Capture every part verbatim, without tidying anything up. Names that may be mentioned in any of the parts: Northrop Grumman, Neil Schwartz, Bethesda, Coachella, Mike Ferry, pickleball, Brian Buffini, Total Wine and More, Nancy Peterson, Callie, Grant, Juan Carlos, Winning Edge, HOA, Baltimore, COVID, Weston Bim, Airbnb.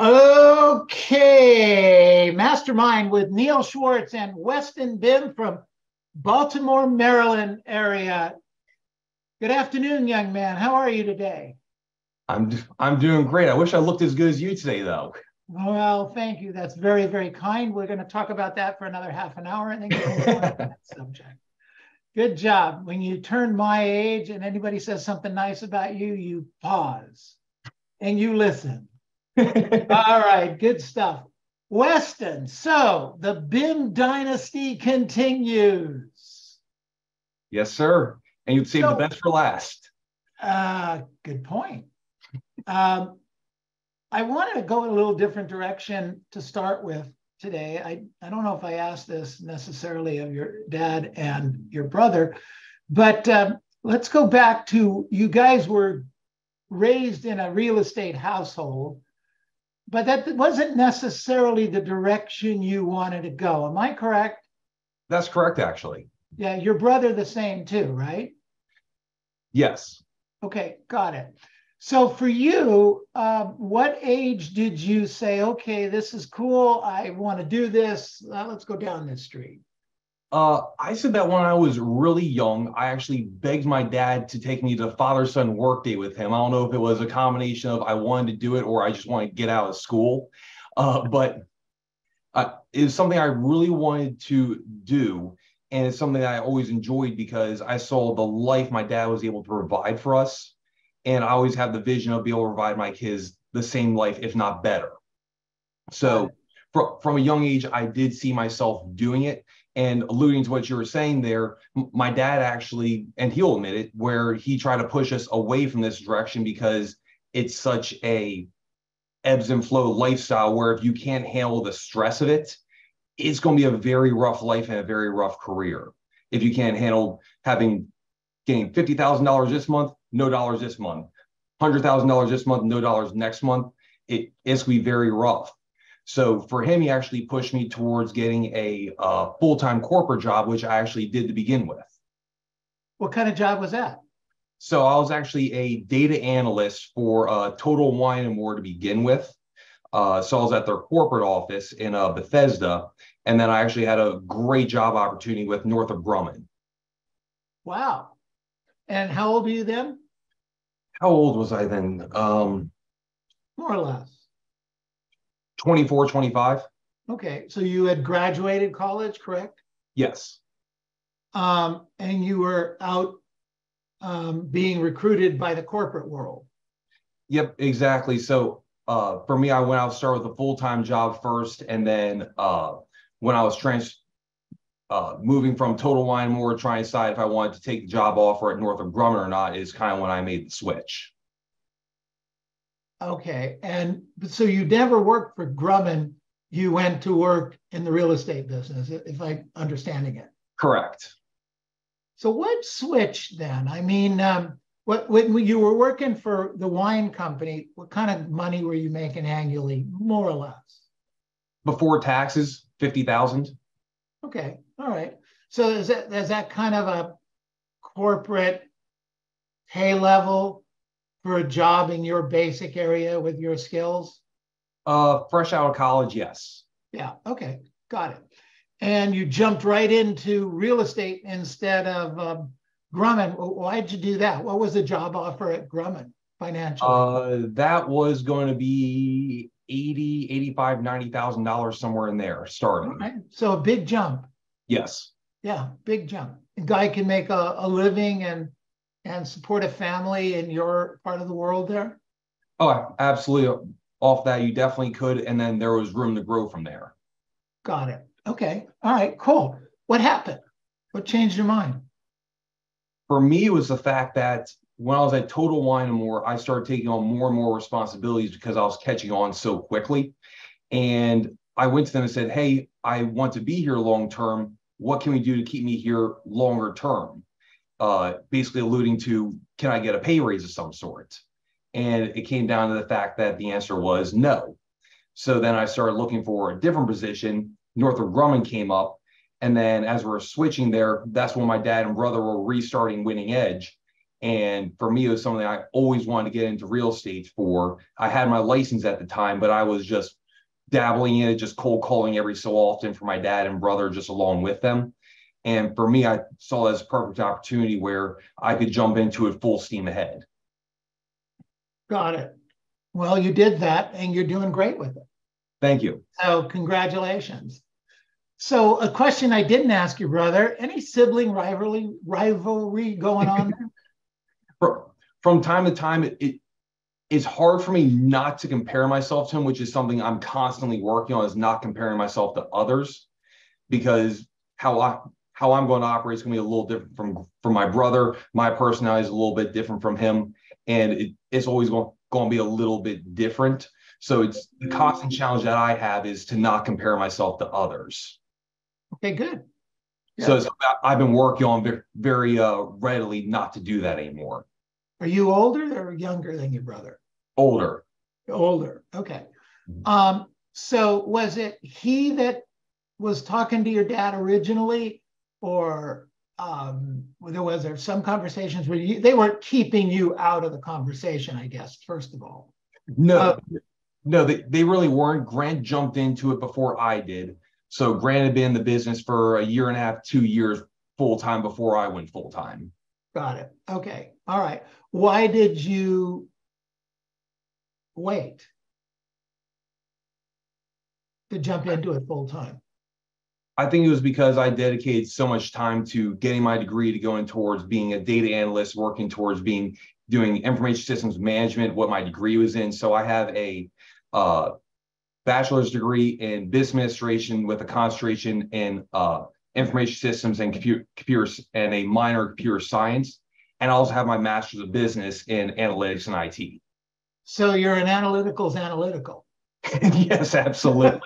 Okay, Mastermind with Neil Schwartz and Weston Bim from Baltimore, Maryland area. Good afternoon, young man. How are you today? I'm I'm doing great. I wish I looked as good as you today, though. Well, thank you. That's very, very kind. We're going to talk about that for another half an hour and then get into that subject. Good job. When you turn my age and anybody says something nice about you, you pause and you listen. All right, good stuff. Weston, so the Bim dynasty continues. Yes, sir. And you'd save so, the best for last. Uh, good point. Um, I wanted to go in a little different direction to start with today. I, I don't know if I asked this necessarily of your dad and your brother, but um, let's go back to, you guys were raised in a real estate household, but that wasn't necessarily the direction you wanted to go. Am I correct? That's correct, actually. Yeah, your brother the same too, right? Yes. Okay, got it. So for you, uh, what age did you say, okay, this is cool, I want to do this, uh, let's go down this street? Uh, I said that when I was really young, I actually begged my dad to take me to father-son work day with him. I don't know if it was a combination of I wanted to do it or I just wanted to get out of school. Uh, but uh, it was something I really wanted to do. And it's something that I always enjoyed because I saw the life my dad was able to provide for us. And I always have the vision of being able to provide my kids the same life, if not better. So from, from a young age, I did see myself doing it. And alluding to what you were saying there, my dad actually, and he'll admit it, where he tried to push us away from this direction because it's such a ebbs and flow lifestyle where if you can't handle the stress of it, it's going to be a very rough life and a very rough career. If you can't handle having getting fifty thousand dollars this month, no dollars this month, one hundred thousand dollars this month, no dollars next month, it, it's going to be very rough. So for him, he actually pushed me towards getting a uh, full-time corporate job, which I actually did to begin with. What kind of job was that? So I was actually a data analyst for uh, Total Wine and More to begin with. Uh, so I was at their corporate office in uh, Bethesda, and then I actually had a great job opportunity with Northrop Grumman. Wow. And how old were you then? How old was I then? Um, More or less. twenty-four, twenty-five. Okay, so you had graduated college, correct? Yes. Um, and you were out um, being recruited by the corporate world. Yep, exactly. So uh, for me, I went out, started with a full-time job first, and then uh, when I was trans uh, moving from Total Wine More, trying to decide if I wanted to take the job offer at Northrop Grumman or not, is kind of when I made the switch. Okay, and so you never worked for Grumman. You went to work in the real estate business, if I'm understanding it. Correct. So what switched then? I mean, um, what, when you were working for the wine company, what kind of money were you making annually, more or less? Before taxes, fifty thousand dollars. Okay, all right. So is that, is that kind of a corporate pay level for a job in your basic area with your skills? Uh, fresh out of college, yes. Yeah, okay, got it. And you jumped right into real estate instead of um, Grumman. Why'd you do that? What was the job offer at Grumman financially? Uh, that was going to be eighty, eighty-five, ninety thousand dollars, somewhere in there starting. Okay. So a big jump. Yes. Yeah, big jump. A guy can make a, a living and and support a family in your part of the world there? Oh, absolutely. Off that, you definitely could. And then there was room to grow from there. Got it. Okay. All right, cool. What happened? What changed your mind? For me, it was the fact that when I was at Total Wine and More, I started taking on more and more responsibilities because I was catching on so quickly. And I went to them and said, hey, I want to be here long-term. What can we do to keep me here longer term? Uh, basically alluding to, can I get a pay raise of some sort? And it came down to the fact that the answer was no. So then I started looking for a different position. Northrop Grumman came up And then as we're switching there, that's when my dad and brother were restarting Winning Edge. And for me, it was something I always wanted to get into real estate for. I had my license at the time, but I was just dabbling in it, just cold calling every so often for my dad and brother, just along with them. And for me, I saw it as a perfect opportunity where I could jump into it full steam ahead. Got it. Well, you did that and you're doing great with it. Thank you. So congratulations. So a question I didn't ask you, brother, any sibling rivalry rivalry going on? From time to time, it, it it's hard for me not to compare myself to him, which is something I'm constantly working on, is not comparing myself to others, because how I how I'm going to operate is going to be a little different from from my brother. My personality is a little bit different from him, and it, it's always going, going to be a little bit different. So it's the constant challenge that I have is to not compare myself to others. Okay, good. Yeah. So it's, I've been working on very, very uh, readily not to do that anymore. Are you older or younger than your brother? Older. Older. Okay. Um, so was it he that was talking to your dad originally, or um, there was there some conversations where you, they weren't keeping you out of the conversation, I guess, first of all? No, uh, no, they, they really weren't. Grant jumped into it before I did. So Grant had been in the business for a year and a half, two years full-time before I went full-time. Got it. Okay. All right. Why did you wait to jump into it full-time? I think it was because I dedicated so much time to getting my degree, to going towards being a data analyst, working towards being doing information systems management, what my degree was in. So I have a uh, bachelor's degree in business administration with a concentration in uh, information systems and computer, computer and a minor in computer science. And I also have my master's of business in analytics and I T. So you're an analytical's analytical. Yes, absolutely.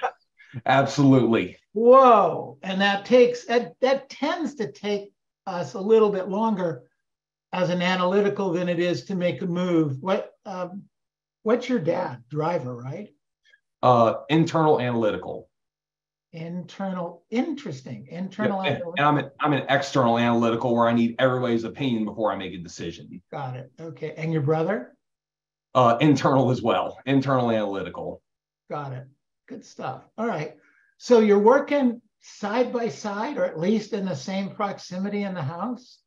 Absolutely. Whoa. And that takes, that, that tends to take us a little bit longer as an analytical than it is to make a move. What, um, what's your dad? Driver, right? Uh, internal analytical. Internal, interesting. Internal, yeah, and I'm an, I'm an external analytical where I need everybody's opinion before I make a decision. Got it. Okay. And your brother? Uh, internal as well. Internal analytical. Got it. Good stuff. All right. So you're working side by side, or at least in the same proximity in the house?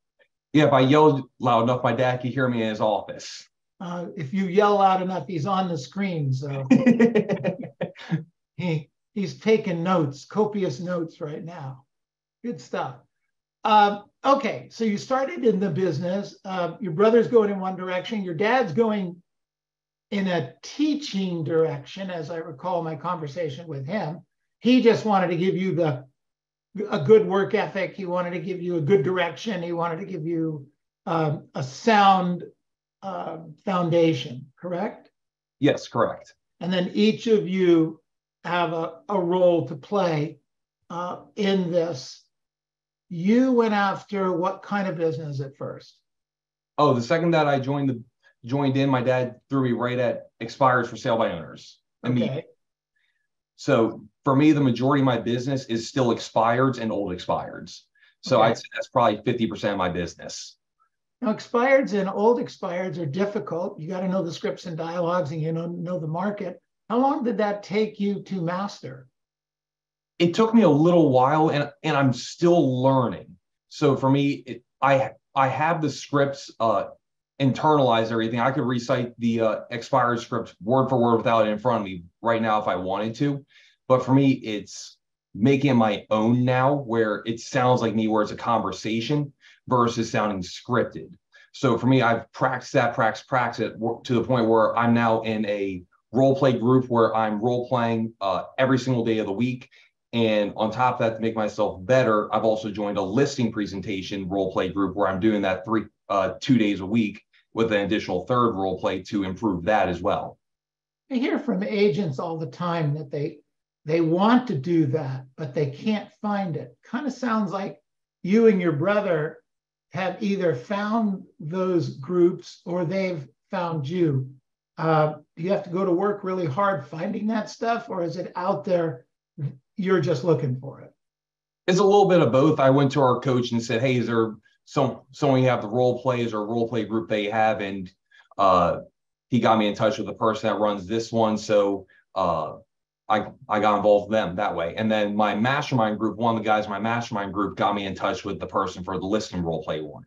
Yeah. If I yelled loud enough, my dad could hear me in his office. Uh, if you yell loud enough, he's on the screen. So he. He's taking notes, copious notes right now. Good stuff. Um, okay, so you started in the business. Uh, your brother's going in one direction. Your dad's going in a teaching direction, as I recall my conversation with him. He just wanted to give you the a good work ethic. He wanted to give you a good direction. He wanted to give you um, a sound uh, foundation, correct? Yes, correct. And then each of you have a, a role to play uh, in this. You went after what kind of business at first? Oh, the second that I joined the joined in, my dad threw me right at expires for sale by owners. I okay. mean, so for me, the majority of my business is still expireds and old expireds. So okay. I'd say that's probably fifty percent of my business. Now, expireds and old expireds are difficult. You got to know the scripts and dialogues, and you know, know the market. How long did that take you to master? It took me a little while, and, and I'm still learning. So for me, it, I I have the scripts uh, internalized, everything. I could recite the uh, expired scripts word for word without it in front of me right now if I wanted to. But for me, it's making it my own now, where it sounds like me, where it's a conversation versus sounding scripted. So for me, I've practiced that, practiced, practiced it to the point where I'm now in a role play group where I'm role playing uh, every single day of the week. And on top of that, to make myself better, I've also joined a listing presentation role play group where I'm doing that three, uh, two days a week with an additional third role play to improve that as well. I hear from agents all the time that they, they want to do that, but they can't find it. Kind of sounds like you and your brother have either found those groups or they've found you. Uh, do you have to go to work really hard finding that stuff, or is it out there, you're just looking for it? it's a little bit of both. I went to our coach and said, hey, is there some, someone you have the role plays or role play group they have? And uh, he got me in touch with the person that runs this one. So uh, I, I got involved with them that way. And then my mastermind group, one of the guys in my mastermind group got me in touch with the person for the listening role play one.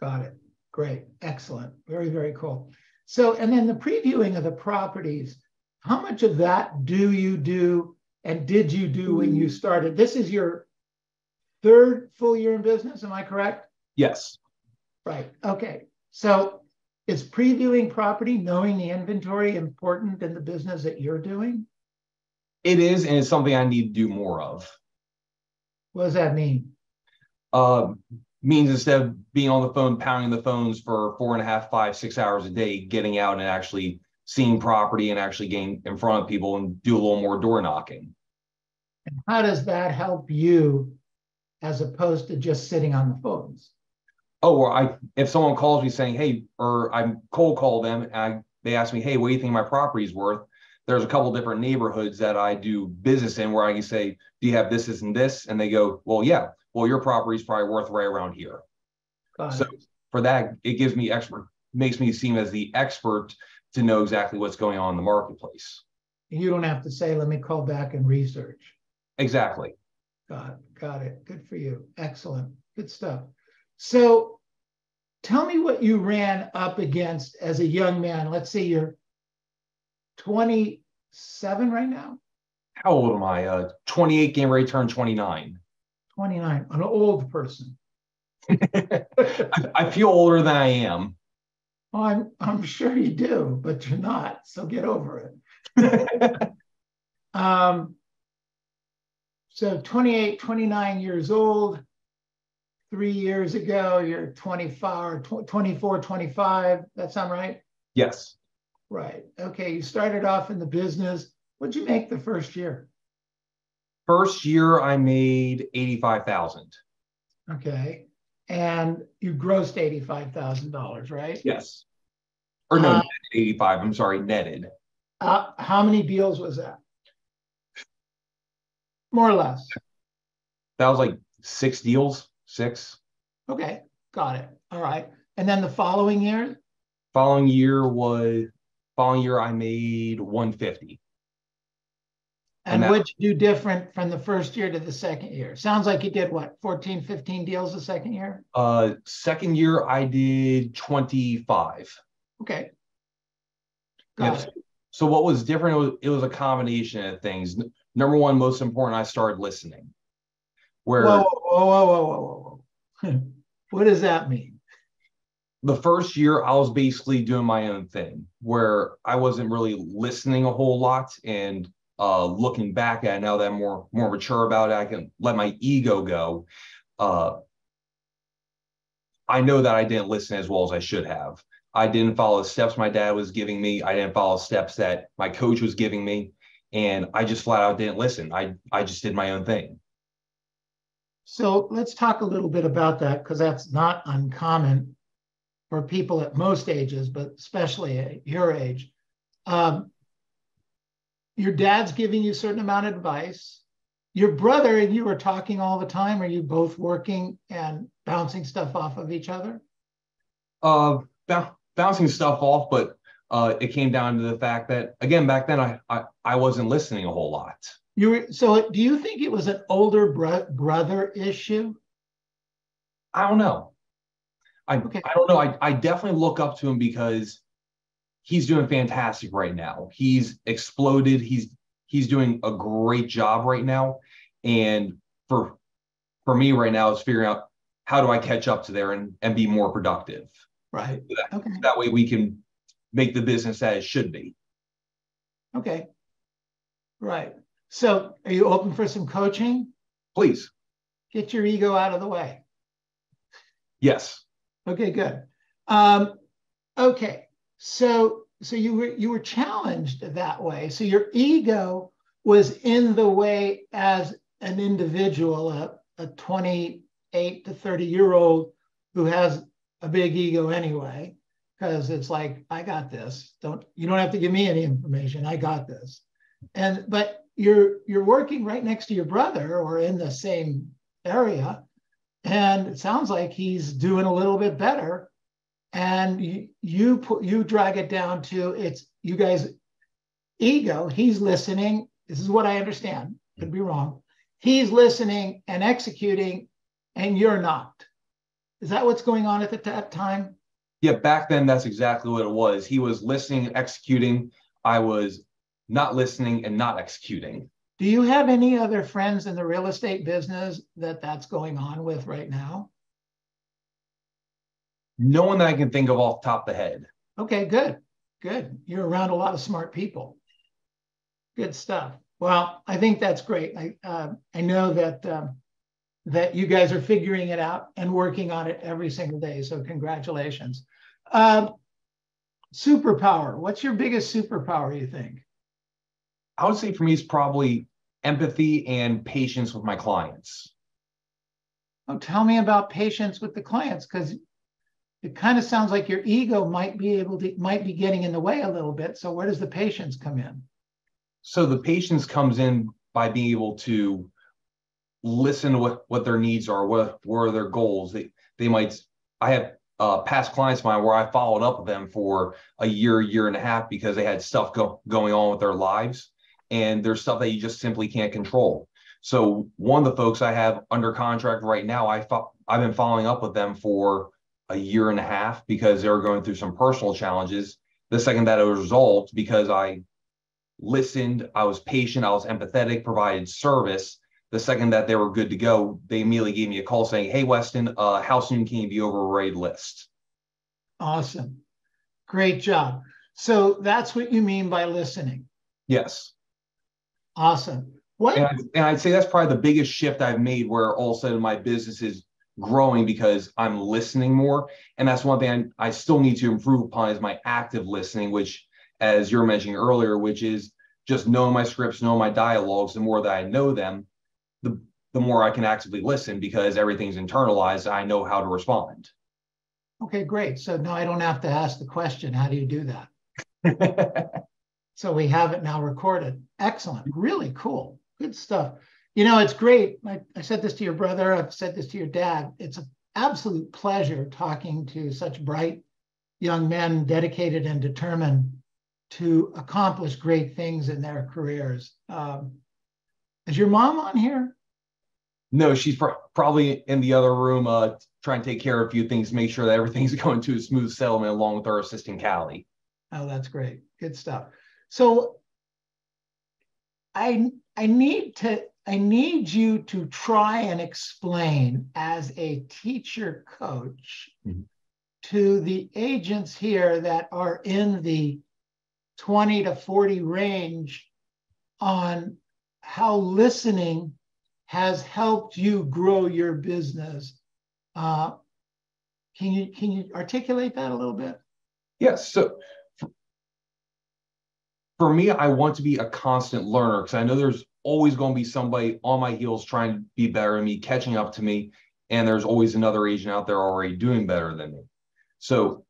Got it. Great. Excellent. Very, very cool. So, and then the previewing of the properties, how much of that do you do and did you do when you started? This is your third full year in business, am I correct? Yes. Right. Okay. So is previewing property, knowing the inventory, important in the business that you're doing? It is, and it's something I need to do more of. What does that mean? Uh, means instead of being on the phone, pounding the phones for four and a half, five, six hours a day, getting out and actually seeing property and actually getting in front of people and do a little more door knocking. And how does that help you as opposed to just sitting on the phones? Oh, well, I, if someone calls me saying, hey, or I cold call them and I, they ask me, hey, what do you think my property's worth? There's a couple different neighborhoods that I do business in where I can say, do you have this, this, and this? And they go, well, yeah, well, your property's probably worth right around here. Got so it. For that, it gives me expert, makes me seem as the expert to know exactly what's going on in the marketplace. You don't have to say, let me call back and research. Exactly. Got it. Got it. Good for you. Excellent. Good stuff. So tell me what you ran up against as a young man. Let's see, you're twenty-seven right now? How old am I? Uh, twenty-eight, getting ready to turn twenty-nine. twenty-nine, an old person. I, I feel older than I am. Well, I'm, I'm sure you do, but you're not, so get over it. um, so twenty-eight, twenty-nine years old. Three years ago, you're twenty-four, twenty-four, twenty-five. That sound right? Yes. Right. Okay. You started off in the business. What'd you make the first year? First year, I made eighty-five thousand dollars. Okay. And you grossed eighty-five thousand dollars, right? Yes. Or no, uh, eighty-five. I'm sorry, netted. Uh, how many deals was that? More or less. That was like six deals, six. Okay. Got it. All right. And then the following year? Following year was, following year I made one fifty. And, and what'd you do different from the first year to the second year? Sounds like you did what, fourteen, fifteen deals the second year? Uh, second year, I did twenty-five. Okay. Got yeah. it. So what was different, it was, it was a combination of things. Number one, most important, I started listening. Where, whoa, whoa, whoa, whoa, whoa, whoa, whoa. What does that mean? The first year, I was basically doing my own thing where I wasn't really listening a whole lot and Uh, looking back at it, now that I'm more, more mature about it, I can let my ego go. Uh, I know that I didn't listen as well as I should have. I didn't follow the steps my dad was giving me. I didn't follow steps that my coach was giving me. And I just flat out didn't listen. I, I just did my own thing. So let's talk a little bit about that, because that's not uncommon for people at most ages, but especially at your age. Um, Your dad's giving you a certain amount of advice. Your brother and you are talking all the time. Are you both working and bouncing stuff off of each other? Uh, b- bouncing stuff off, but uh, it came down to the fact that, again, back then I I, I wasn't listening a whole lot. You were, so do you think it was an older bro- brother issue? I don't know. I, okay. I don't know. I, I definitely look up to him because he's doing fantastic right now. He's exploded. He's he's doing a great job right now. And for for me right now, it's figuring out how do I catch up to there and, and be more productive. Right. So that, okay. that way we can make the business as it should be. Okay. Right. So are you open for some coaching? Please. Get your ego out of the way. Yes. Okay, good. Um, okay. So, so you were you were challenged that way. So your ego was in the way as an individual, a, a twenty-eight to thirty year old who has a big ego anyway, because it's like, I got this. Don't you don't have to give me any information. I got this. And but you're you're working right next to your brother or in the same area. And it sounds like he's doing a little bit better. And you, you put, you drag it down to it's you guys' ego. He's listening. This is what I understand. Could be wrong. He's listening and executing, and you're not. Is that what's going on at the, that time? Yeah, back then, that's exactly what it was. He was listening and executing. I was not listening and not executing. Do you have any other friends in the real estate business that that's going on with right now? No one that I can think of off the top of the head. Okay, good, good. You're around a lot of smart people. Good stuff. Well, I think that's great. I uh, I know that um, that you guys are figuring it out and working on it every single day. So congratulations. Uh, superpower. What's your biggest superpower, you think? I would say for me, it's probably empathy and patience with my clients. Oh, tell me about patience with the clients, because it kind of sounds like your ego might be able to might be getting in the way a little bit. So where does the patience come in? So the patience comes in by being able to listen to what, what their needs are, what, what are their goals. They they might. I have uh, past clients of mine where I followed up with them for a year, year and a half because they had stuff go, going on with their lives. And there's stuff that you just simply can't control. So one of the folks I have under contract right now, I fo- I've been following up with them for a year and a half because they were going through some personal challenges. The second that it was resolved, because I listened, I was patient, I was empathetic, provided service. The second that they were good to go, they immediately gave me a call saying, "Hey, Weston, uh, how soon can you be over a raid list?" Awesome. Great job. So that's what you mean by listening. Yes. Awesome. What? And, I, and I'd say that's probably the biggest shift I've made, where all of a sudden my business is growing because I'm listening more. And that's one thing I, I still need to improve upon is my active listening, which, as you were mentioning earlier, which is just knowing my scripts, knowing my dialogues. The more that I know them, the, the more I can actively listen, because everything's internalized. I know how to respond. Okay, great. So now I don't have to ask the question, how do you do that? So we have it now recorded. Excellent. Really cool. Good stuff. You know, it's great. I, I said this to your brother. I've said this to your dad. It's an absolute pleasure talking to such bright young men, dedicated and determined to accomplish great things in their careers. Um, is your mom on here? No, she's pro- probably in the other room uh, trying to take care of a few things, make sure that everything's going to a smooth settlement along with our assistant, Callie. Oh, that's great. Good stuff. So I I need to I need you to try and explain as a teacher coach mm-hmm. to the agents here that are in the twenty to forty range on how listening has helped you grow your business. Uh, can you can you articulate that a little bit? Yes. So for me, I want to be a constant learner, because I know there's always going to be somebody on my heels trying to be better than me, catching up to me, and there's always another agent out there already doing better than me. So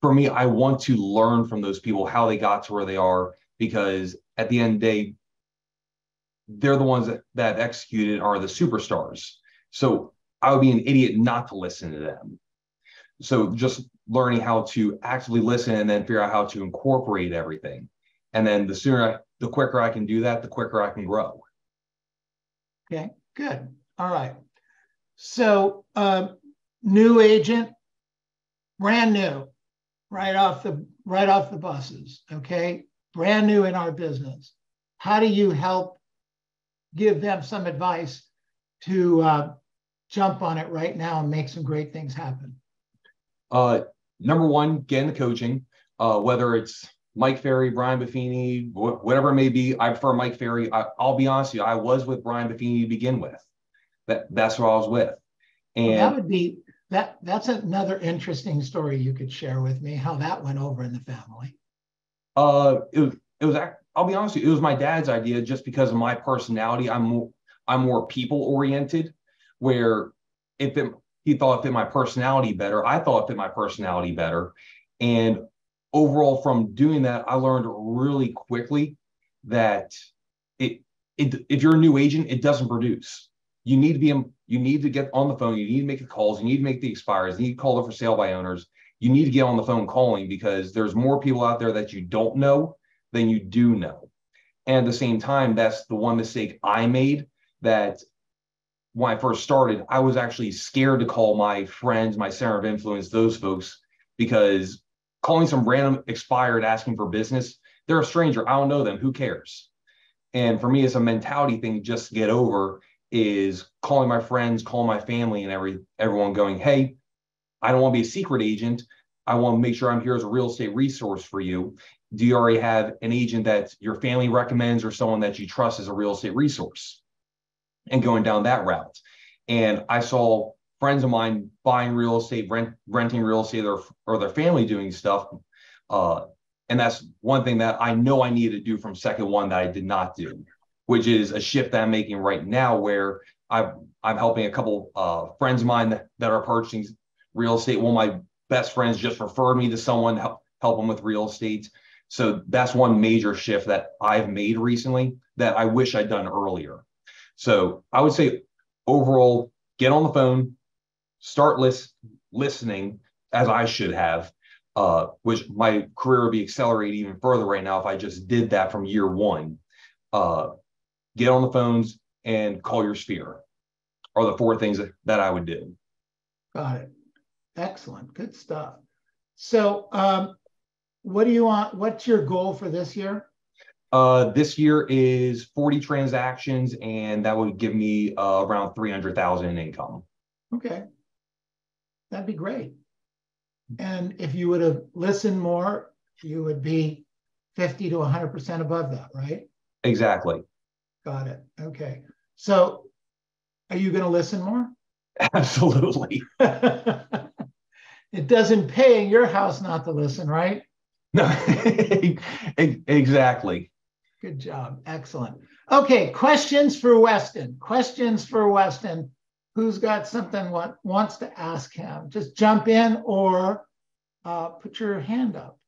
for me, I want to learn from those people how they got to where they are, because at the end of the day, they're the ones that, that have executed, are the superstars. So I would be an idiot not to listen to them. So just learning how to actively listen and then figure out how to incorporate everything. And then the sooner, I, the quicker I can do that, the quicker I can grow. Okay, good. All right. So uh, new agent, brand new, right off the right off the buses. Okay, brand new in our business. How do you help give them some advice to uh, jump on it right now and make some great things happen? Uh, number one, get into coaching, uh, whether it's Mike Ferry, Brian Buffini, wh- whatever it may be. I prefer Mike Ferry. I, I'll be honest with you, I was with Brian Buffini to begin with. That that's who I was with. And well, that would be that. That's another interesting story you could share with me, how that went over in the family. Uh, it was. It was. I'll be honest with you, it was my dad's idea, just because of my personality. I'm more, I'm more people oriented. Where if it, he thought it fit my personality better, I thought it fit my personality better, and overall, from doing that, I learned really quickly that it, it if you're a new agent, it doesn't produce. You need to be You need to get on the phone. You need to make the calls. You need to make the expires. You need to call the for sale by owners. You need to get on the phone calling, because there's more people out there that you don't know than you do know. And at the same time, that's the one mistake I made, that when I first started, I was actually scared to call my friends, my center of influence, those folks, because calling some random expired asking for business, they're a stranger. I don't know them. Who cares? And for me, it's a mentality thing just to get over, is calling my friends, calling my family and every everyone going, hey, I don't want to be a secret agent. I want to make sure I'm here as a real estate resource for you. Do you already have an agent that your family recommends or someone that you trust as a real estate resource? And going down that route. And I saw friends of mine buying real estate, rent, renting real estate, or, or their family doing stuff. Uh, and that's one thing that I know I needed to do from second one that I did not do, which is a shift that I'm making right now, where I've, I'm helping a couple uh, friends of mine that, that are purchasing real estate. One of my best friends just referred me to someone to help, help them with real estate. So that's one major shift that I've made recently that I wish I'd done earlier. So I would say overall, get on the phone, start list, listening, as I should have, uh, which my career would be accelerated even further right now if I just did that from year one. Uh, get on the phones and call your sphere are the four things that, that I would do. Got it. Excellent. Good stuff. So um, what do you want? What's your goal for this year? Uh, this year is forty transactions, and that would give me uh, around three hundred thousand dollars in income. Okay. That'd be great. And if you would have listened more, you would be fifty to one hundred percent above that, right? Exactly. Got it. Okay. So are you going to listen more? Absolutely. It doesn't pay in your house not to listen, right? No, exactly. Good job. Excellent. Okay, questions for Weston. Questions for Weston. Who's got something what wants to ask him? Just jump in or uh, put your hand up.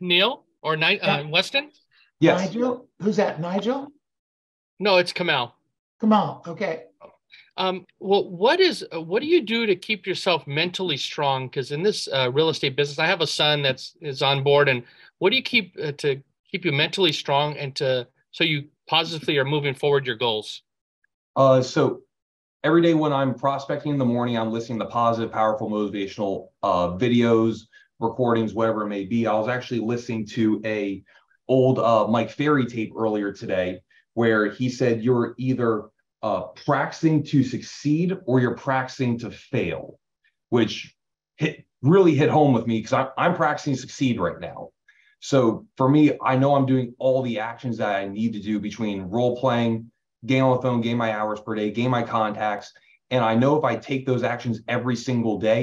Neil or Ni yeah. uh, Weston? Yes. Nigel? Who's that? Nigel? No, it's Kamal. Kamal. Okay. Um, well, what is what do you do to keep yourself mentally strong? Because in this uh, real estate business, I have a son that's is on board. And what do you keep uh, to keep you mentally strong and to so you positively are moving forward your goals? Uh, so every day when I'm prospecting in the morning, I'm listening to positive, powerful, motivational uh, videos, recordings, whatever it may be. I was actually listening to a old uh, Mike Ferry tape earlier today, where he said you're either Uh, practicing to succeed or you're practicing to fail, which hit really hit home with me, because I'm, I'm practicing to succeed right now. So for me, I know I'm doing all the actions that I need to do between role playing, game on the phone, game my hours per day, game my contacts. And I know if I take those actions every single day,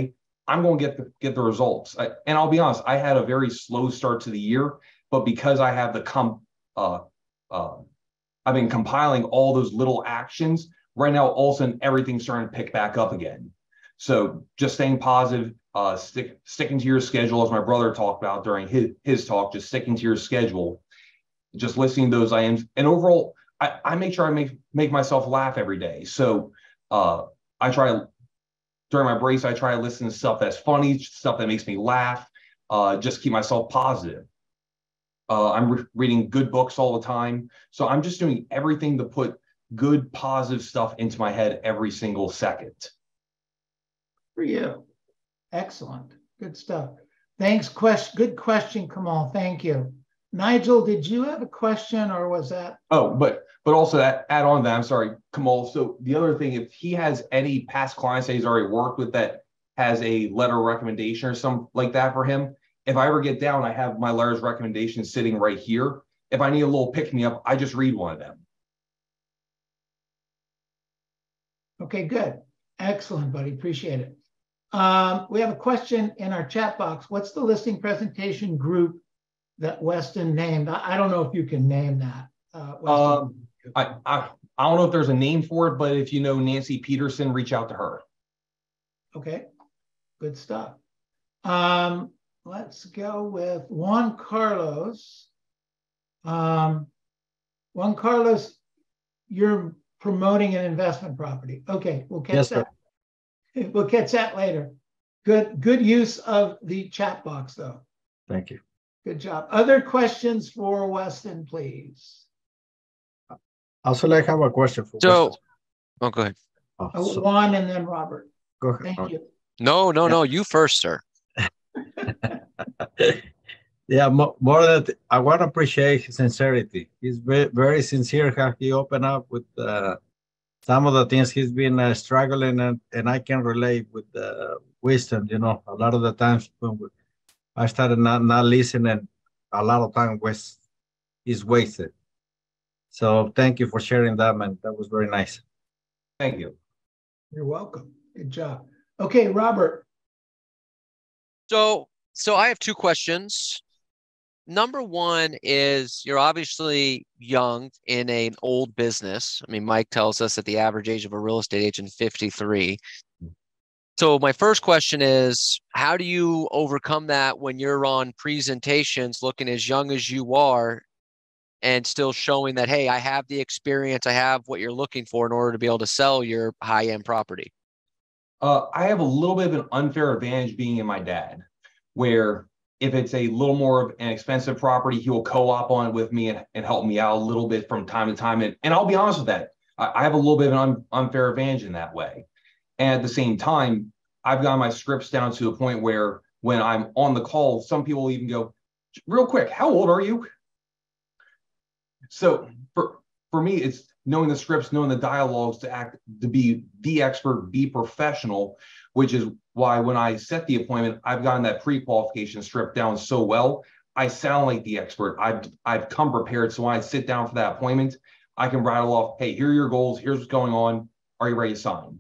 I'm going to get the, get the results. I, and I'll be honest, I had a very slow start to the year, but because I have the comp, uh, uh, I've been compiling all those little actions. Right now, all of a sudden, everything's starting to pick back up again. So just staying positive, uh, stick, sticking to your schedule, as my brother talked about during his, his talk, just sticking to your schedule, just listening to those items. And overall, I, I make sure I make, make myself laugh every day. So uh, I try, during my breaks, I try to listen to stuff that's funny, stuff that makes me laugh, uh, just keep myself positive. Uh, I'm re reading good books all the time. So I'm just doing everything to put good, positive stuff into my head every single second. For you. Excellent. Good stuff. Thanks. Quest good question, Kamal. Thank you. Nigel, did you have a question or was that? Oh, but but also that add on that, I'm sorry, Kamal. So the other thing, if he has any past clients that he's already worked with that has a letter of recommendation or something like that for him, if I ever get down, I have my letters recommendations sitting right here. If I need a little pick-me-up, I just read one of them. Okay, good. Excellent, buddy. Appreciate it. Um, we have a question in our chat box. What's the listing presentation group that Weston named? I, I don't know if you can name that. Uh, um, I, I, I don't know if there's a name for it, but if you know Nancy Peterson, reach out to her. Okay, good stuff. Um, Let's go with Juan Carlos. Um, Juan Carlos, you're promoting an investment property. Okay, we'll catch yes, that. Sir. We'll catch that later. Good, good use of the chat box, though. Thank you. Good job. Other questions for Weston, please? Also, I have a question for Joe. Weston. Oh, go ahead. Oh, oh, so. Juan and then Robert. Go ahead. Thank okay. you. No, no, yeah. no. You first, sir. Yeah, more, more than that, I want to appreciate his sincerity. He's very, very sincere how he opened up with uh, some of the things he's been uh, struggling, and, and I can relate with uh, wisdom. You know, a lot of the times when we, I started not, not listening, a lot of time was, is wasted. So thank you for sharing that, man. That was very nice. Thank you. You're welcome. Good job. Okay, Robert. So, so I have two questions. Number one is, you're obviously young in a, an old business. I mean, Mike tells us that the average age of a real estate agent is fifty-three. So my first question is, how do you overcome that when you're on presentations looking as young as you are and still showing that, hey, I have the experience, I have what you're looking for in order to be able to sell your high-end property? Uh, I have a little bit of an unfair advantage being in my dad, where if it's a little more of an expensive property, he will co-op on it with me and, and help me out a little bit from time to time. And, and I'll be honest with that, I, I have a little bit of an un, unfair advantage in that way. And at the same time, I've got my scripts down to a point where when I'm on the call, some people even go, real quick, how old are you? So for, for me, it's knowing the scripts, knowing the dialogues to act, to be the expert, be professional, which is why when I set the appointment, I've gotten that pre-qualification script down so well, I sound like the expert. I've, I've come prepared. So when I sit down for that appointment, I can rattle off, hey, here are your goals. Here's what's going on. Are you ready to sign?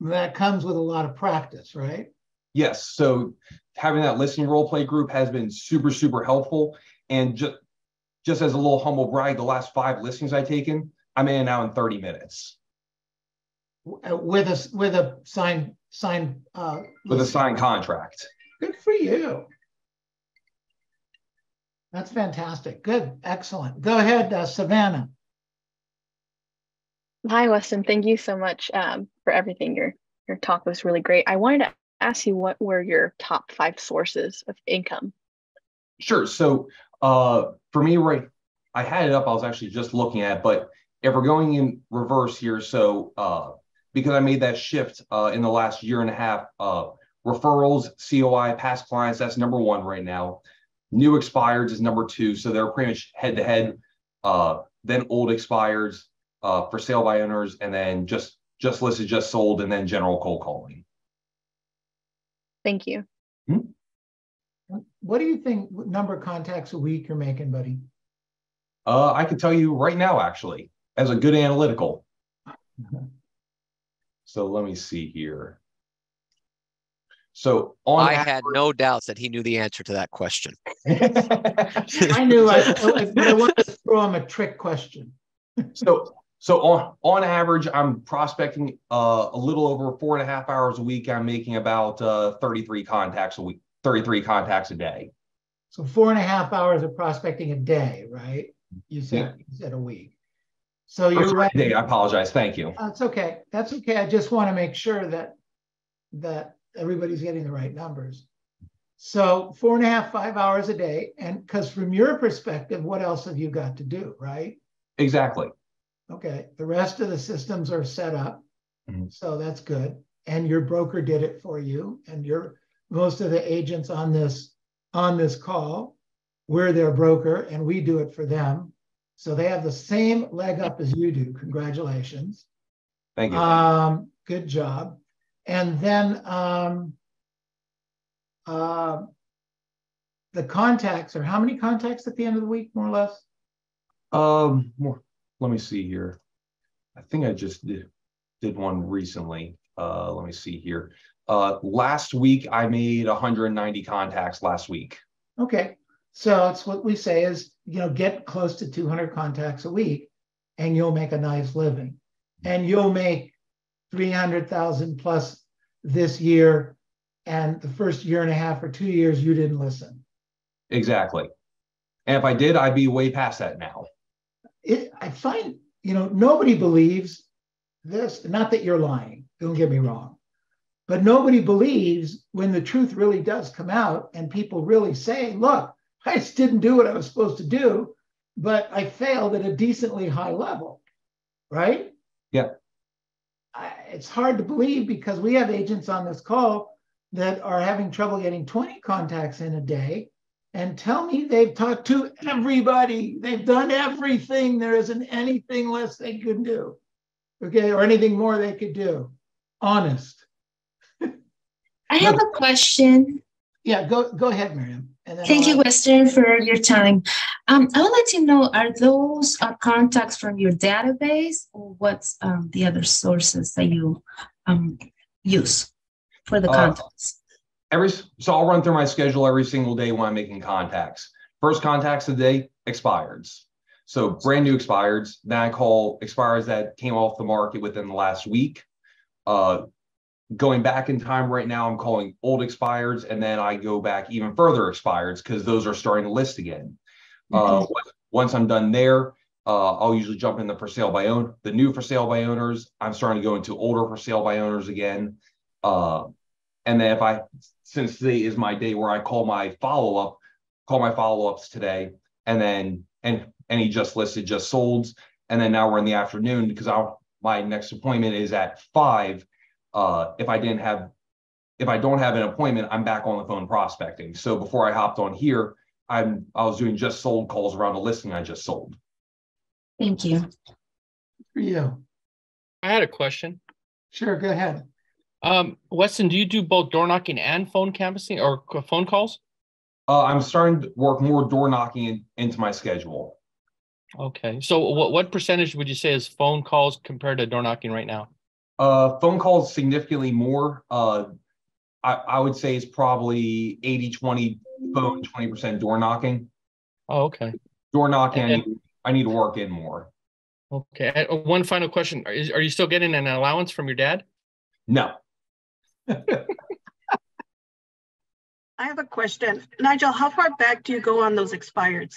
That comes with a lot of practice, right? Yes. So having that listening role play group has been super, super helpful. And just, Just as a little humble brag, the last five listings I've taken, I'm in and out in thirty minutes. With a with a signed signed uh, with a signed contract. Good for you. That's fantastic. Good, excellent. Go ahead, uh, Savannah. Hi, Weston. Thank you so much um, for everything. Your your talk was really great. I wanted to ask you, what were your top five sources of income? Sure. So. Uh, for me, right, I had it up, I was actually just looking at it, but if we're going in reverse here, so uh, because I made that shift uh, in the last year and a half, uh, referrals, C O I, past clients, that's number one right now. New expireds is number two, so they're pretty much head-to-head, uh, then old expireds, uh, for sale by owners, and then just, just listed, just sold, and then general cold calling. Thank you. Hmm? What do you think number of contacts a week you're making, buddy? Uh, I can tell you right now, actually, as a good analytical. So let me see here. So on I average, had no doubts that he knew the answer to that question. I knew I, I wanted to throw him a trick question. so so on, on average, I'm prospecting uh, a little over four and a half hours a week. I'm making about uh, thirty-three contacts a week. thirty-three contacts a day. So four and a half hours of prospecting a day, right? You said, yeah. you said a week. So you're sorry, right. Day, I apologize. Thank you. That's uh, okay. That's okay. I just want to make sure that that everybody's getting the right numbers. So four and a half, five hours a day. And because from your perspective, what else have you got to do, right? Exactly. Okay. The rest of the systems are set up. Mm-hmm. So that's good. And your broker did it for you, and you're most of the agents on this on this call, we're their broker and we do it for them. So they have the same leg up as you do. Congratulations. Thank you. Um, good job. And then um, uh, the contacts are how many contacts at the end of the week, more or less? Um, more. Let me see here. I think I just did, did one recently. Uh, let me see here. Uh, last week, I made one hundred ninety contacts last week. Okay. So it's what we say is, you know, get close to two hundred contacts a week and you'll make a nice living. And you'll make three hundred thousand plus this year. And the first year and a half or two years, you didn't listen. Exactly. And if I did, I'd be way past that now. It, I find, you know, nobody believes this. Not that you're lying, don't get me wrong. But nobody believes when the truth really does come out and people really say, look, I just didn't do what I was supposed to do, but I failed at a decently high level, right? Yeah. I, it's hard to believe because we have agents on this call that are having trouble getting twenty contacts in a day and tell me they've talked to everybody. They've done everything. There isn't anything less they could do, okay? Or anything more they could do. Honest. I have a question. Yeah, go go ahead, Miriam. And then Thank I'll you, Weston, for your time. Um, I would like to know, are those uh, contacts from your database, or what's um, the other sources that you um, use for the contacts? Uh, every so I'll run through my schedule every single day when I'm making contacts. First contacts of the day, expireds. So brand new expireds. Then I call expireds that came off the market within the last week. Uh, Going back in time right now, I'm calling old expireds, and then I go back even further expireds because those are starting to list again. Mm-hmm. uh, once I'm done there, uh, I'll usually jump in the for sale by own, the new for sale by owners. I'm starting to go into older for sale by owners again. Uh, and then if I, since today is my day where I call my follow-up, call my follow-ups today, and then and any just listed, just solds. And then now we're in the afternoon because I'll, my next appointment is at five. Uh, if I didn't have, if I don't have an appointment, I'm back on the phone prospecting. So before I hopped on here, I'm, I was doing just sold calls around a listing I just sold. Thank you. For you. I had a question. Sure, go ahead. Um, Weston, do you do both door knocking and phone canvassing or phone calls? Uh, I'm starting to work more door knocking in, into my schedule. Okay. So what, what percentage would you say is phone calls compared to door knocking right now? Uh, phone calls significantly more. Uh, I, I would say it's probably eighty twenty phone, twenty percent door knocking. Oh, okay. Door knocking, and, I, need, I need to work in more. Okay. And one final question. Are, is, are you still getting an allowance from your dad? No. I have a question. Nigel, how far back do you go on those expireds?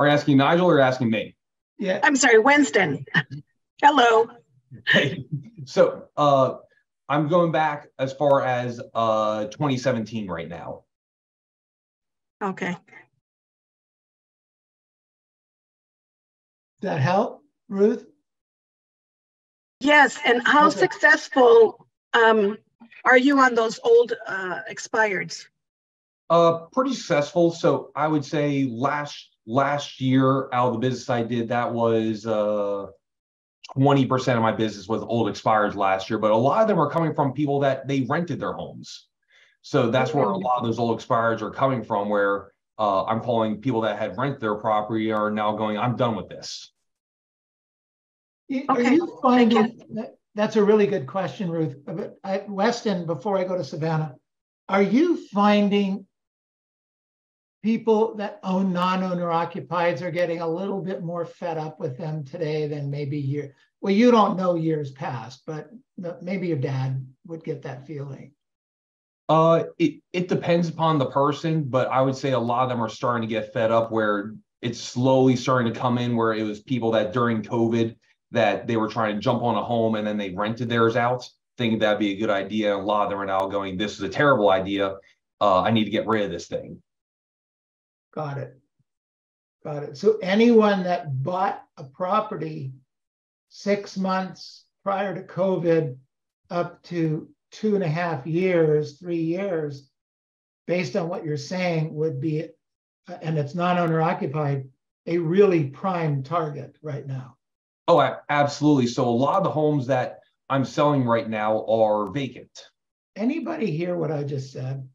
Are you asking Nigel or asking me? Yeah. I'm sorry, Winston. Hello. Hey. So uh, I'm going back as far as uh, twenty seventeen right now. Okay. That help, Ruth? Yes. And how okay. successful um, are you on those old uh, expireds? Uh, pretty successful. So I would say last. Last year, out of the business I did, that was uh, twenty percent of my business was old expireds last year. But a lot of them are coming from people that they rented their homes. So that's where a lot of those old expireds are coming from, where uh, I'm calling people that had rented their property are now going, I'm done with this. Okay. Are you finding, that, that's a really good question, Ruth. But I, Weston, before I go to Savannah, are you finding people that own non-owner occupieds are getting a little bit more fed up with them today than maybe year? Well, you don't know years past, but maybe your dad would get that feeling. Uh, it, it depends upon the person, but I would say a lot of them are starting to get fed up where it's slowly starting to come in where it was people that during COVID that they were trying to jump on a home and then they rented theirs out, thinking that'd be a good idea. And a lot of them are now going, this is a terrible idea. Uh, I need to get rid of this thing. Got it. Got it. So anyone that bought a property six months prior to COVID up to two and a half years, three years, based on what you're saying would be, and it's non-owner occupied, a really prime target right now. Oh, absolutely. So a lot of the homes that I'm selling right now are vacant. Anybody hear what I just said?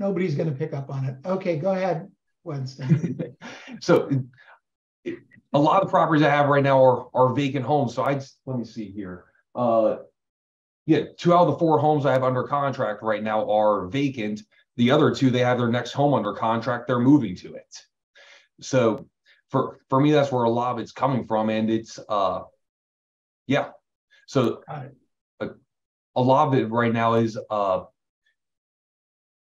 Nobody's going to pick up on it. Okay, go ahead, Winston. So a lot of properties I have right now are, are vacant homes. So I just, let me see here. Uh, yeah, two out of the four homes I have under contract right now are vacant. The other two, they have their next home under contract. They're moving to it. So for, for me, that's where a lot of it's coming from. And it's, uh, yeah. So a, a lot of it right now is, uh,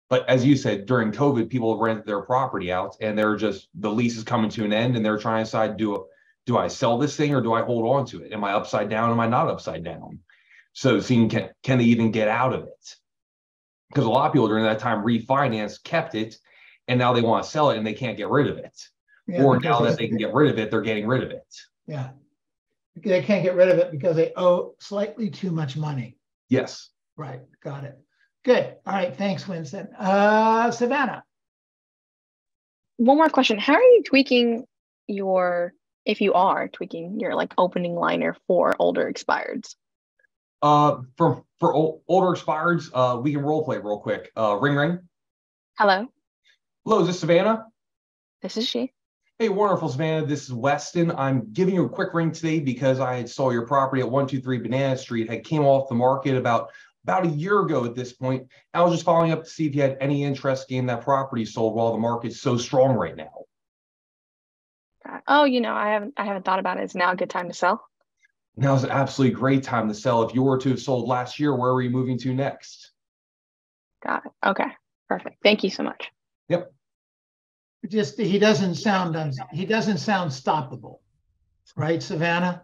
But as you said, during COVID, people rented their property out and they're just, the lease is coming to an end and they're trying to decide, do, do I sell this thing or do I hold on to it? Am I upside down? Am I not upside down? So seeing, can, can they even get out of it? Because a lot of people during that time refinanced, kept it, and now they want to sell it and they can't get rid of it. Yeah, or now that they can get rid of it, they're getting rid of it. Yeah. They can't get rid of it because they owe slightly too much money. Yes. Right. Got it. Good. All right. Thanks, Winston. Uh, Savannah. One more question. How are you tweaking your, if you are tweaking your like opening liner for older expireds? Uh, for for old, older expireds, uh, we can role play real quick. Uh, ring, ring. Hello. Hello, is this Savannah? This is she. Hey, wonderful Savannah. This is Weston. I'm giving you a quick ring today because I saw your property at one two three Banana Street. It came off the market about, about a year ago at this point. I was just following up to see if you had any interest in getting that property sold while the market's so strong right now. Oh, you know, I haven't I haven't thought about it. Is now a good time to sell? Now's an absolutely great time to sell. If you were to have sold last year, where were you moving to next? Got it. Okay, perfect. Thank you so much. Yep. Just he doesn't sound un, he doesn't sound stoppable, right, Savannah?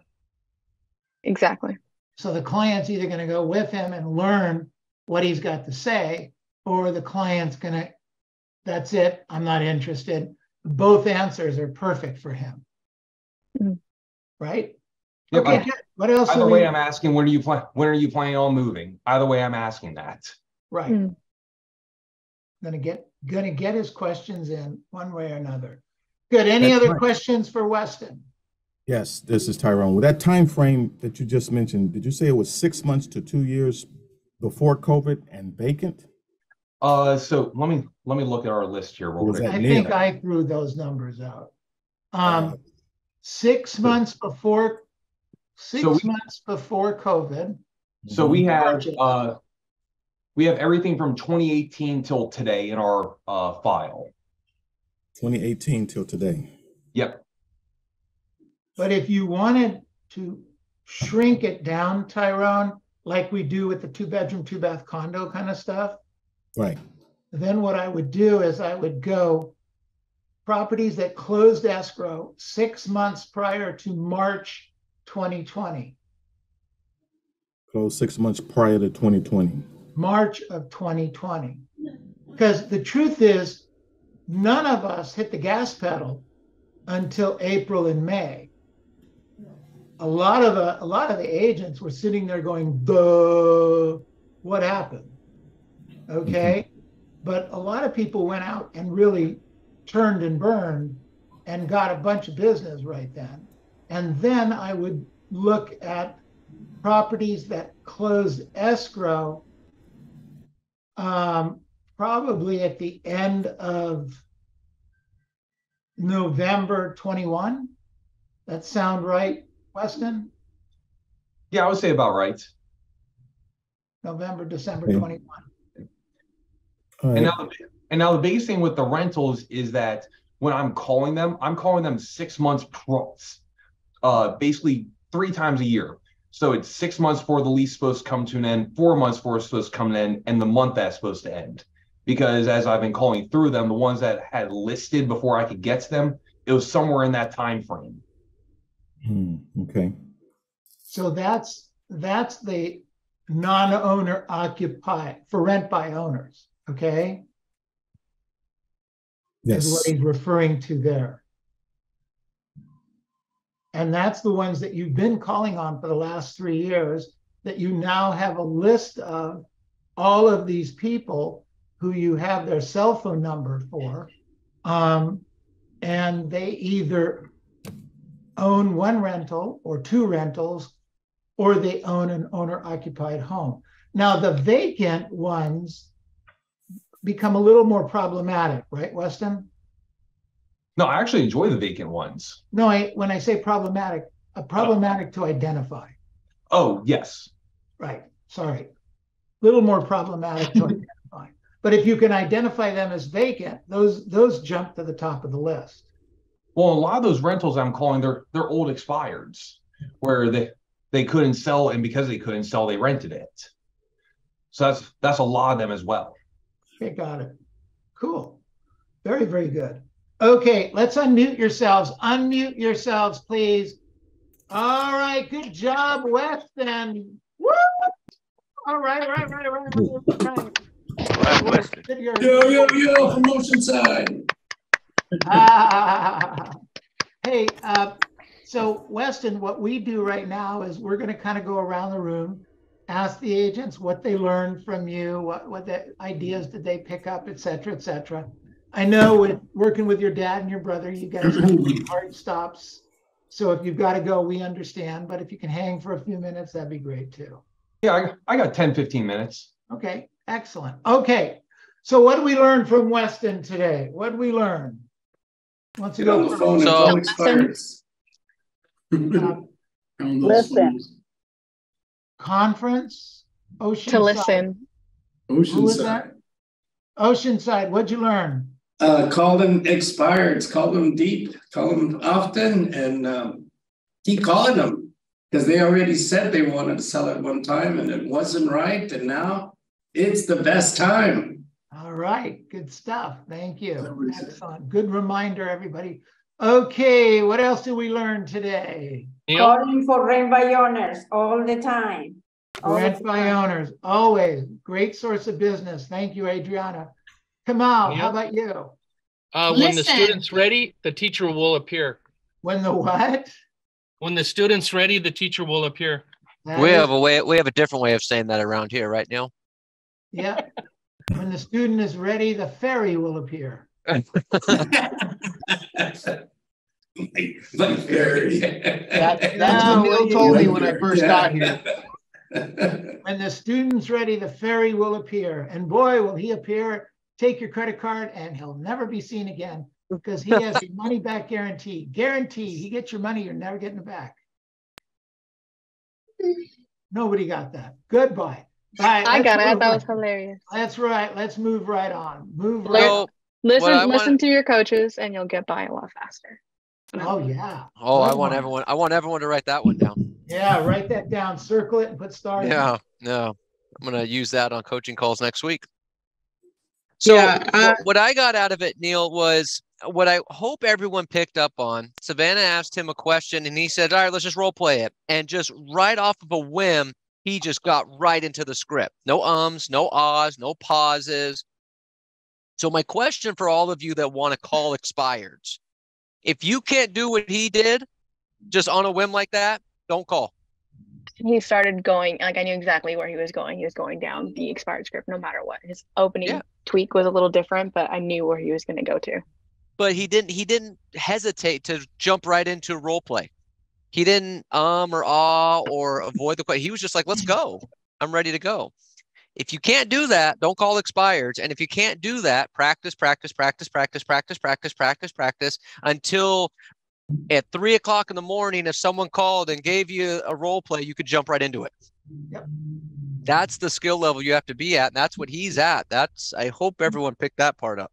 Exactly. So the client's either going to go with him and learn what he's got to say, or the client's going to, that's it, I'm not interested. Both answers are perfect for him, mm-hmm. Right? Yep, okay. I, what else? Either way, we... I'm asking when are you plan? When are you planning on moving? Either way, I'm asking that. Right. Mm-hmm. Gonna get gonna get his questions in one way or another. Good. Any That's other right. questions for Weston? Yes, this is Tyrone. With that time frame that you just mentioned, did you say it was six months to two years before COVID and vacant? Uh, so let me let me look at our list here real quick. I think now? I threw those numbers out. Um, uh, six so, months before six so we, months before COVID. So we have uh, we have everything from twenty eighteen till today in our uh, file. twenty eighteen till today. Yep. But if you wanted to shrink it down, Tyrone, like we do with the two-bedroom, two-bath condo kind of stuff. Right. Then what I would do is I would go properties that closed escrow six months prior to March twenty twenty. Closed six months prior to twenty twenty. March of twenty twenty. Because the truth is, none of us hit the gas pedal until April and May. A lot of the, a lot of the agents were sitting there going, duh, what happened? Okay, mm-hmm. But a lot of people went out and really turned and burned and got a bunch of business right then. And then I would look at properties that closed escrow um, probably at the end of November twenty-one. That sound right, Weston? Yeah, I would say about right. November, December okay. twenty-one. Right. And, now the, and now the biggest thing with the rentals is that when I'm calling them, I'm calling them six months plus, uh, basically three times a year. So it's six months before the lease is supposed to come to an end, four months before it's supposed to come to an end, and the month that's supposed to end. Because as I've been calling through them, the ones that had listed before I could get to them, it was somewhere in that time frame. Hmm. Okay. So that's that's the non-owner occupied for rent by owners. Okay. Yes. Is what he's referring to there. And that's the ones that you've been calling on for the last three years that you now have a list of all of these people who you have their cell phone number for. Um, and they either own one rental or two rentals, or they own an owner-occupied home. Now the vacant ones become a little more problematic, right, Weston? No, I actually enjoy the vacant ones. No, I, when I say problematic, a problematic oh. to identify. Oh, yes. Right, sorry. A little more problematic to identify. But if you can identify them as vacant, those those jump to the top of the list. Well, a lot of those rentals I'm calling, they're, they're old expireds, where they, they couldn't sell, and because they couldn't sell, they rented it. So that's that's a lot of them as well. Okay, got it. Cool. Very, very good. Okay, let's unmute yourselves. Unmute yourselves, please. All right, good job, Weston. Woo! All right, right, right, right, right, right. Yo, yo, yo, from Oceanside. Ah, hey, uh, so Weston, what we do right now is we're going to kind of go around the room, ask the agents what they learned from you, what, what the ideas did they pick up, et cetera, et cetera. I know with working with your dad and your brother, you guys have hard stops. So if you've got to go, we understand. But if you can hang for a few minutes, that'd be great too. Yeah, I got ten, fifteen minutes. Okay. Excellent. Okay. So what did we learn from Weston today? What did we learn? Once you go, phone so, um, listen. Conference? Oceanside. To listen. Oceanside. Oceanside. What'd you learn? Uh, call them expireds. Call them deep. Call them often and um, keep calling them because they already said they wanted to sell at one time and it wasn't right. And now it's the best time. All right. Good stuff. Thank you. Excellent. Good reminder, everybody. Okay. What else did we learn today? Calling for rent by owners all the time. All rent the time. by owners. Always. Great source of business. Thank you, Adriana. Kamal, yep. How about you? Uh, when the student's ready, the teacher will appear. When the what? When the student's ready, the teacher will appear. That we have a way. We have a different way of saying that around here, right, Neil? Yeah. When the student is ready, the fairy will appear. The fairy. That, that's what Neil told me when I first got here. When the student's ready, the fairy will appear. And boy, will he appear, take your credit card, and he'll never be seen again because he has a money back guarantee. Guarantee. He gets your money, you're never getting it back. Nobody got that. Goodbye. Right, I got it. I thought it was hilarious. That's right. Let's move right on. Move right on. Listen, listen to your coaches and you'll get by a lot faster. Oh, yeah. Oh, I want everyone. I want everyone to write that one down. Yeah, write that down. Circle it and put stars. Yeah, no. I'm going to use that on coaching calls next week. So yeah, uh, what I got out of it, Neil, was what I hope everyone picked up on. Savannah asked him a question and he said, all right, let's just role play it. And just right off of a whim, he just got right into the script. No ums, no ahs, no pauses. So my question for all of you that want to call expireds, if you can't do what he did just on a whim like that, don't call. He started going, like I knew exactly where he was going. He was going down the expired script no matter what. His opening yeah. tweak was a little different, but I knew where he was going to go to. But he didn't, he didn't hesitate to jump right into role play. He didn't um or ah or avoid the question. He was just like, let's go. I'm ready to go. If you can't do that, don't call expireds. And if you can't do that, practice, practice, practice, practice, practice, practice, practice, practice until at three o'clock in the morning, if someone called and gave you a role play, you could jump right into it. Yep. That's the skill level you have to be at. And that's what he's at. That's, I hope everyone picked that part up.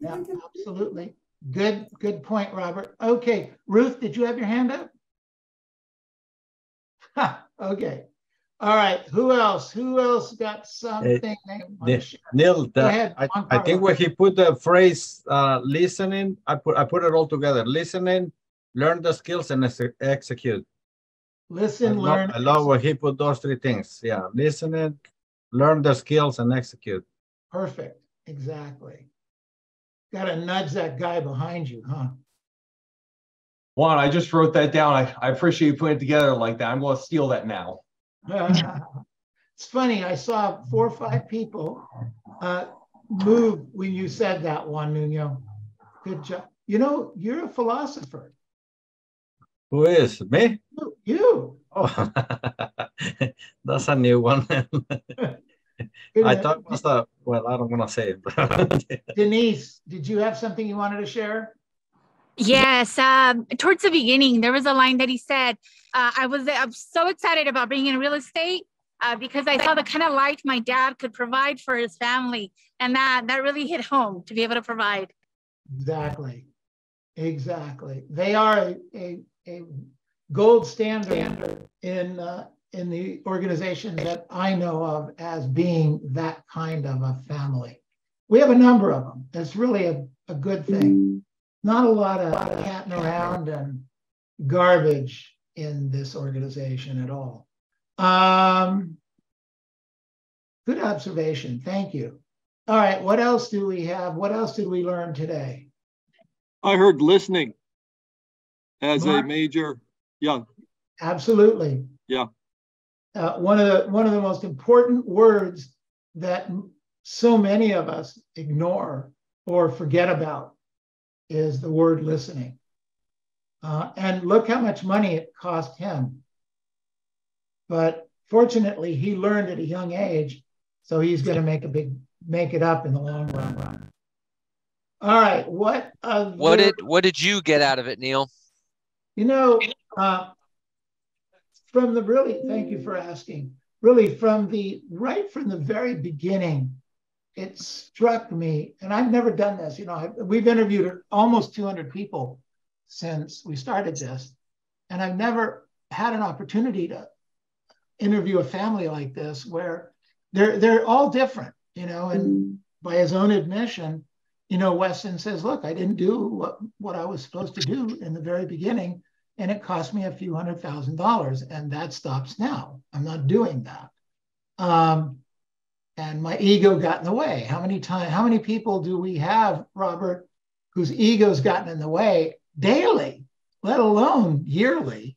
Yeah, absolutely. Good, good point, Robert. Okay, Ruth, did you have your hand up? Ha, okay. All right. Who else? Who else got something? Uh, Neil, Go ahead, I, I think when he put the phrase uh, "listening," I put I put it all together: listening, learn the skills, and ex execute. Listen, I learn. Love, I love where he put those three things. Yeah, listening, learn the skills, and execute. Perfect. Exactly. Got to nudge that guy behind you, huh? Juan, I just wrote that down. I, I appreciate you putting it together like that. I'm going to steal that now. Uh, it's funny. I saw four or five people uh, move when you said that, Juan Nuno. Good job. You know, you're a philosopher. Who is? Me? You. you. Oh, that's a new one. I thought it was the, well, I don't want to say it. Denise, did you have something you wanted to share? Yes. Um, towards the beginning, there was a line that he said, uh, I was I'm so excited about being in real estate uh, because I saw the kind of life my dad could provide for his family. And that, that really hit home to be able to provide. Exactly. Exactly. They are a, a, a gold standard in uh, in the organizations that I know of as being that kind of a family. We have a number of them. That's really a, a good thing. Not a lot of catting around and garbage in this organization at all. Um, good observation. Thank you. All right. What else do we have? What else did we learn today? I heard listening as Mark, a major, yeah. Absolutely. Yeah. Uh, one of the one of the most important words that so many of us ignore or forget about is the word listening. Uh, and look how much money it cost him. But fortunately, he learned at a young age, so he's going to make a big make it up in the long run. All right, what other, what did what did you get out of it, Neil? You know, uh, from the really, thank you for asking. Really, from the right from the very beginning, it struck me, and I've never done this. You know, I, we've interviewed almost two hundred people since we started this, and I've never had an opportunity to interview a family like this where they're they're all different, you know, and by his own admission, you know, Weston says, look, I didn't do what, what I was supposed to do in the very beginning, and it cost me a few hundred thousand dollars, and that stops now. I'm not doing that. Um, and my ego got in the way. How many times, how many people do we have, Robert, whose ego's gotten in the way daily, let alone yearly?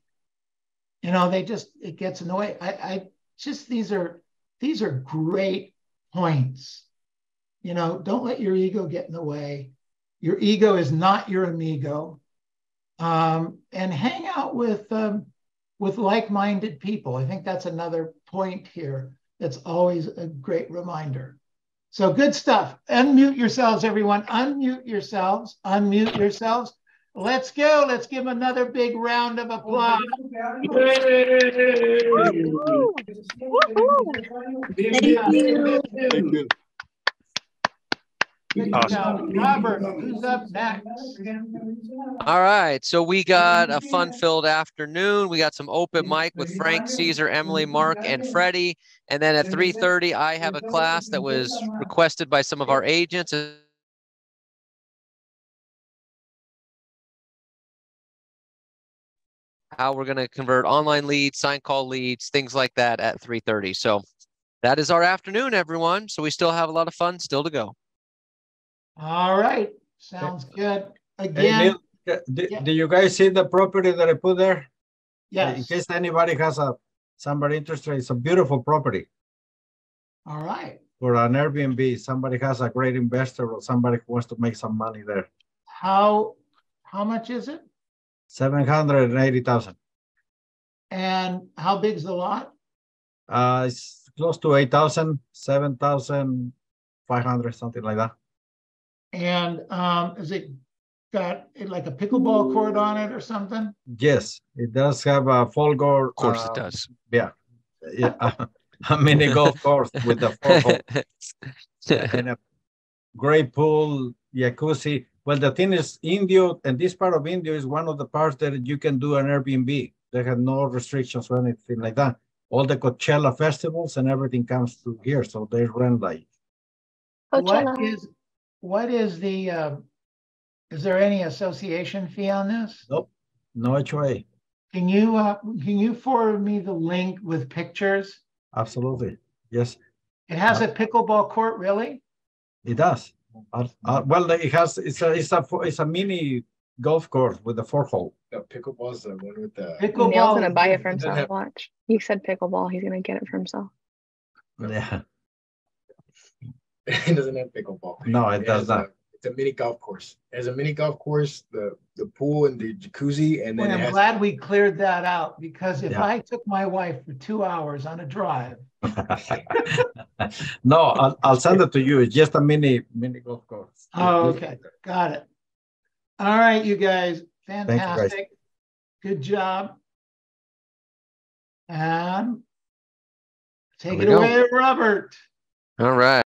You know, they just, it gets in the way. I, I just, these are, these are great points. You know, don't let your ego get in the way. Your ego is not your amigo. Um, and hang out with, um, with like-minded people. I think that's another point here. That's always a great reminder. So good stuff. Unmute yourselves, everyone. Unmute yourselves. Unmute yourselves. Let's go. Let's give another big round of applause. Woo-hoo. Woo-hoo. Thank you. Thank you. Awesome. Robert, who's up next? All right. So we got a fun-filled afternoon. We got some open mic with Frank, Caesar, Emily, Mark, and Freddie. And then at three thirty, I have a class that was requested by some of our agents. How we're going to convert online leads, sign call leads, things like that at three thirty. So that is our afternoon, everyone. So we still have a lot of fun still to go. All right. Sounds good. Again. Hey, Neil, yeah. Do you guys see the property that I put there? Yes. In case anybody has a somebody interested, it's a beautiful property. All right. For an Airbnb, somebody has a great investor or somebody who wants to make some money there. How how much is it? seven hundred eighty thousand. And how big's the lot? Uh, it's close to eight thousand, seven thousand five hundred, something like that. And um, has it got like a pickleball court on it or something? Yes, it does have a full golf. Of course uh, it does. Yeah, yeah, a, a mini golf course with a four hole and a great pool, jacuzzi. Well, the thing is, India and this part of India is one of the parts that you can do an Airbnb. They have no restrictions or anything like that. All the Coachella festivals and everything comes to here, so they run like. Coachella. What is What is the, uh, is there any association fee on this? Nope, no H O A. Can you, uh, can you forward me the link with pictures? Absolutely, yes. It has uh, a pickleball court, really? It does. Uh, uh, well, it has, it's a, it's a, it's a mini golf course with a four hole. The pickleball's the one with the... Pickleball. Neil's gonna buy it for himself, have... watch. He said pickleball, he's gonna get it for himself. Yeah. It doesn't have pickleball. No, it, it does not. A, it's a mini golf course. It has a mini golf course, the, the pool and the jacuzzi. And then well, I'm has... glad we cleared that out because if yeah. I took my wife for two hours on a drive. No, I'll, I'll send it to you. It's just a mini, mini golf course. Oh, okay. Got it. All right, you guys. Fantastic. You guys. Good job. And take it away, Robert. All right.